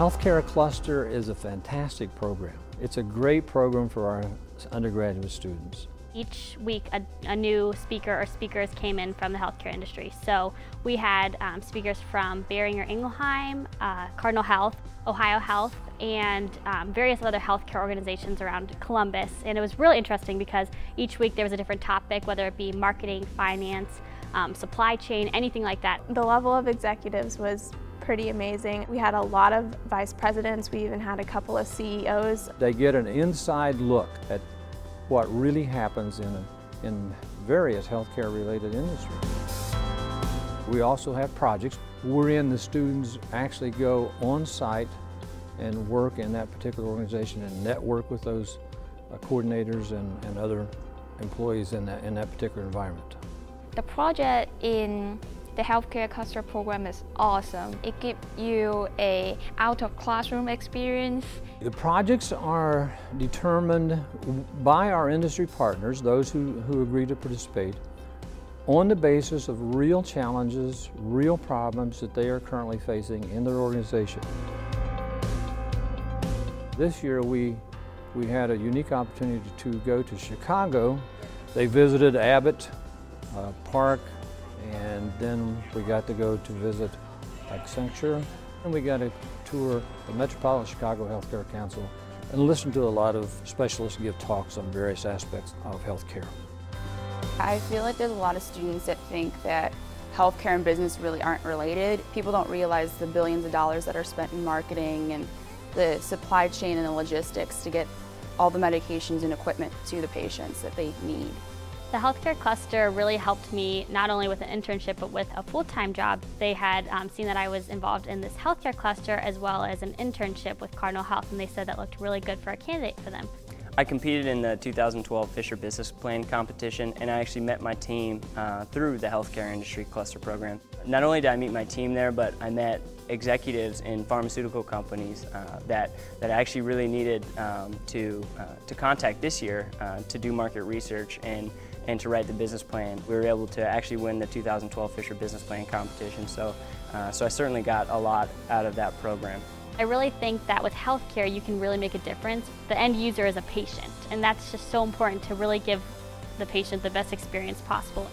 healthcare cluster is a fantastic program. It's a great program for our undergraduate students. Each week a new speaker or speakers came in from the healthcare industry. So we had speakers from Boehringer Ingelheim, Cardinal Health, Ohio Health, and various other healthcare organizations around Columbus. And it was really interesting because each week there was a different topic, whether it be marketing, finance, supply chain, anything like that. The level of executives was pretty amazing. We had a lot of vice presidents. We even had a couple of CEOs. They get an inside look at what really happens in various healthcare related industries. We also have projects wherein the students actually go on site and work in that particular organization and network with those coordinators and other employees in that particular environment. The project in the healthcare cluster program is awesome. It gives you an out-of-classroom experience. The projects are determined by our industry partners, those who agree to participate, on the basis of real challenges, real problems that they are currently facing in their organization. This year we had a unique opportunity to go to Chicago. They visited Abbott Park, and then we got to go to visit Accenture, and we got a tour the Metropolitan Chicago Healthcare Council and listened to a lot of specialists give talks on various aspects of healthcare. I feel like there's a lot of students that think that healthcare and business really aren't related. People don't realize the billions of dollars that are spent in marketing and the supply chain and the logistics to get all the medications and equipment to the patients that they need. The healthcare cluster really helped me not only with an internship but with a full-time job. They had seen that I was involved in this healthcare cluster as well as an internship with Cardinal Health, and they said that looked really good for a candidate for them. I competed in the 2012 Fisher Business Plan Competition, and I actually met my team through the healthcare industry cluster program. Not only did I meet my team there, but I met executives in pharmaceutical companies that actually really needed to contact this year to do market research and to write the business plan. We were able to actually win the 2012 Fisher Business Plan Competition, so I certainly got a lot out of that program. I really think that with healthcare you can really make a difference. The end user is a patient, and that's just so important to really give the patient the best experience possible.